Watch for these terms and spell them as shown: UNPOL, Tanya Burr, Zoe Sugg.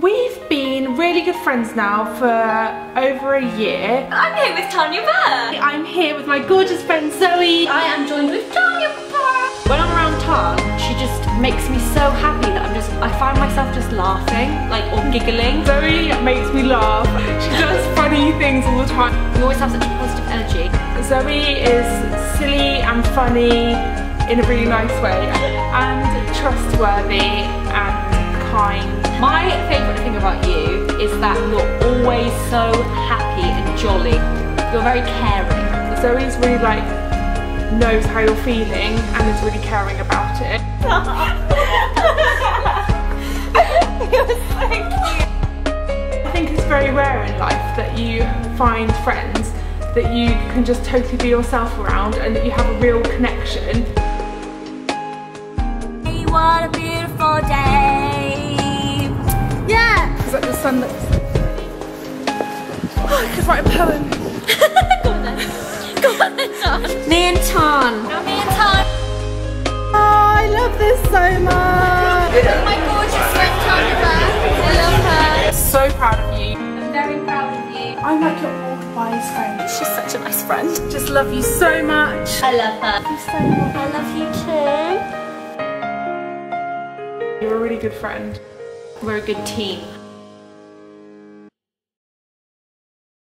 We've been really good friends now for over a year. I'm here with Tanya Burr. I'm here with my gorgeous friend Zoe. I am joined with Tanya Burr. When I'm around Tan, she just makes me so happy that I find myself just laughing, like, or giggling. Zoe makes me laugh. She does funny things all the time. We always have such a positive energy. Zoe is silly and funny in a really nice way, and trustworthy and kind. My favourite thing about you is that you're always so happy and jolly. You're very caring. Zoe's really like, knows how you're feeling and is really caring about it. You're so cute. I think it's very rare in life that you find friends that you can just totally be yourself around and that you have a real connection. Hey, what a beautiful day. Yeah! It's like the sun that's... Oh, I could write a poem. Go on then. Go on then, Tan. Me and Tan. Oh, I love this so much. Yeah. My gorgeous friend Tanya Burr. I love her. So proud of you. I'm very proud of you. I'm like your all-wise friend. She's such a nice friend. Just love you so much. I love her. Thank you so much. I love you too. You're a really good friend. We're a good team.